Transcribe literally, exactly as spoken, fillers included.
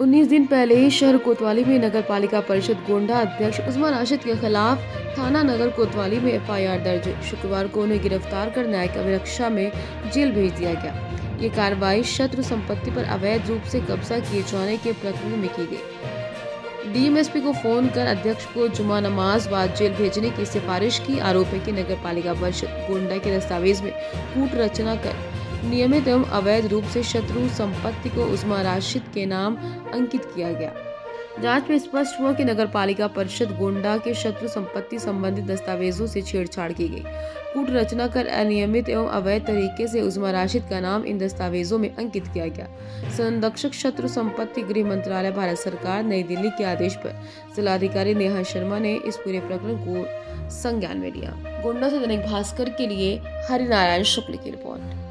उन्नीस दिन पहले ही शहर कोतवाली में नगर पालिका परिषद गोंडा अध्यक्ष उस्मान राशिद के खिलाफ थाना नगर कोतवाली में एफ आई आर दर्ज। शुक्रवार को उन्हें गिरफ्तार कर न्यायिक अभिरक्षा में जेल भेज दिया गया। ये कार्रवाई शत्रु संपत्ति पर अवैध रूप से कब्जा किए जाने के प्रकरण में की गई। डी एम एस पी को फोन कर अध्यक्ष को जुमा नमाज बाद जेल भेजने की सिफारिश की। आरोप है की नगर पालिका परिषद गोंडा के दस्तावेज में कूट रचना कर नियमित एवं अवैध रूप से शत्रु संपत्ति को उस्मान राशिद के नाम अंकित किया गया। जांच में स्पष्ट हुआ कि नगर पालिका परिषद गोंडा के शत्रु संपत्ति संबंधित दस्तावेजों से छेड़छाड़ की गई। कूट रचना कर अनियमित एवं अवैध तरीके से उस्मान राशिद का नाम इन दस्तावेजों में अंकित किया गया। संरक्षक शत्रु संपत्ति गृह मंत्रालय भारत सरकार नई दिल्ली के आदेश पर जिलाधिकारी नेहा शर्मा ने इस पूरे प्रकरण को संज्ञान में लिया। गोंडा से दैनिक भास्कर के लिए हरिनारायण शुक्ल की रिपोर्ट।